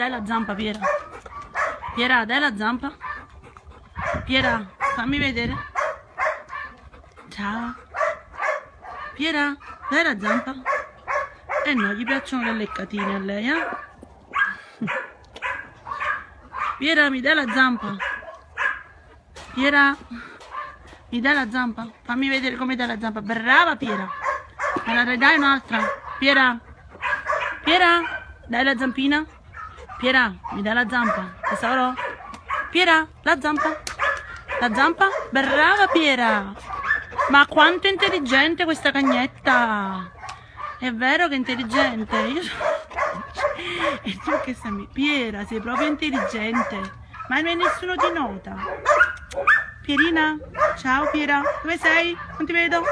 Dai la zampa, Piera. Piera, dai la zampa. Piera, fammi vedere. Ciao. Piera, dai la zampa. Eh no, gli piacciono le leccatine a lei, eh? Piera, mi dai la zampa. Piera, mi dai la zampa. Fammi vedere come dai la zampa. Brava, Piera. Me la ridai un'altra. Piera. Piera, dai la zampina. Piera, mi dai la zampa. Tesoro. Piera, la zampa. La zampa. Brava, Piera. Ma quanto è intelligente questa cagnetta. È vero che è intelligente. E tu che sei? Piera, sei proprio intelligente. Ma non è nessuno ti nota. Pierina, ciao Piera. Dove sei? Non ti vedo.